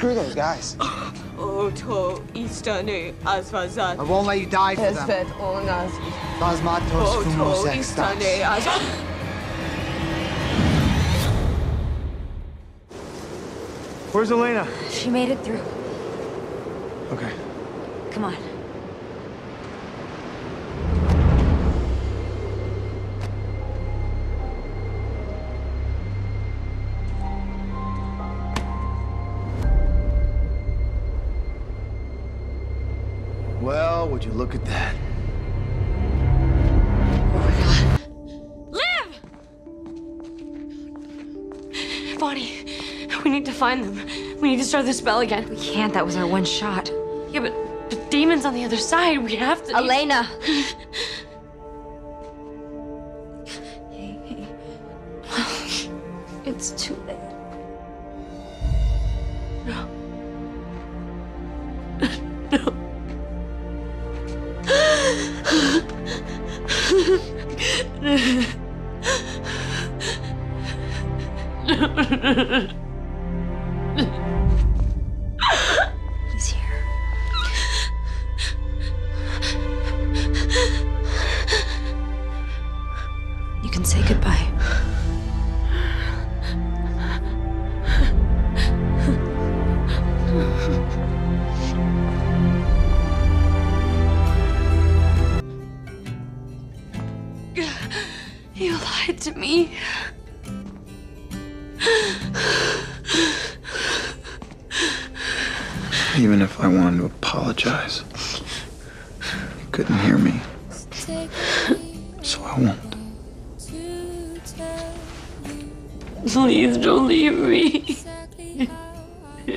Screw those guys. I won't let you die for them. Where's Elena? She made it through. Okay. Come on. Well, would you look at that? Oh my God. Liv! Bonnie. We need to find them. We need to start the spell again. We can't. That was our one shot. Yeah, but Damon's on the other side. We have to... Elena! Hey. It's too late. No. No. He's here. You can say goodbye. You lied to me. Even if I wanted to apologize, you couldn't hear me, so I won't. Please don't leave me. I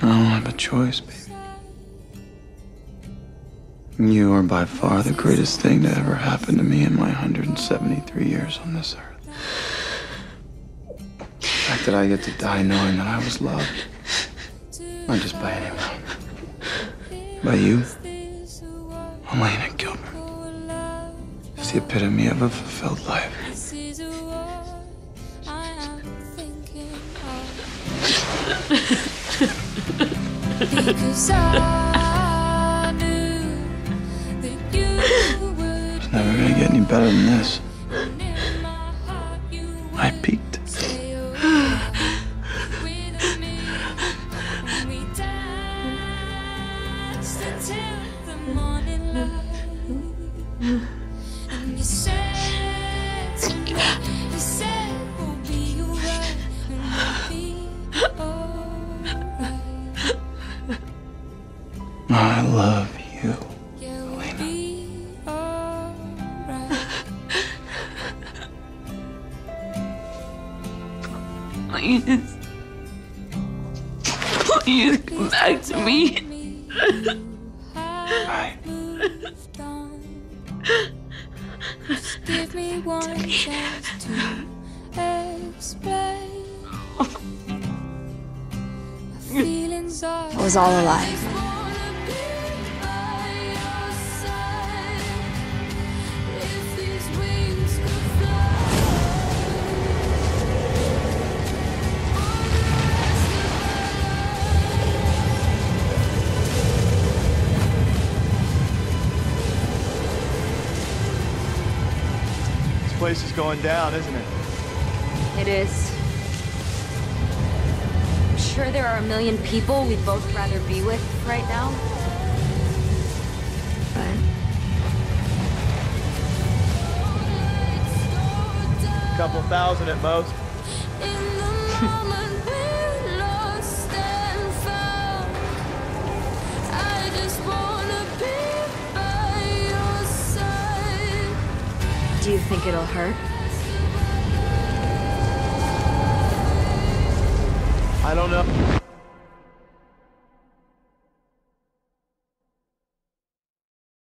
don't have a choice, baby. You are by far the greatest thing to ever happen to me in my 173 years on this earth. The fact that I get to die knowing that I was loved. Not just by anyone. By you, Elena Gilbert. It's the epitome of a fulfilled life. It's never gonna get any better than this. I peaked. And you said we'll be alright, I love you, Elena. Please come back to me. Bye. Just give me one chance to explain. My feelings are... It was all a lie. This place is going down, isn't it? It is. I'm sure there are 1 million people we'd both rather be with right now. But... couple thousand at most. Do you think it'll hurt? I don't know.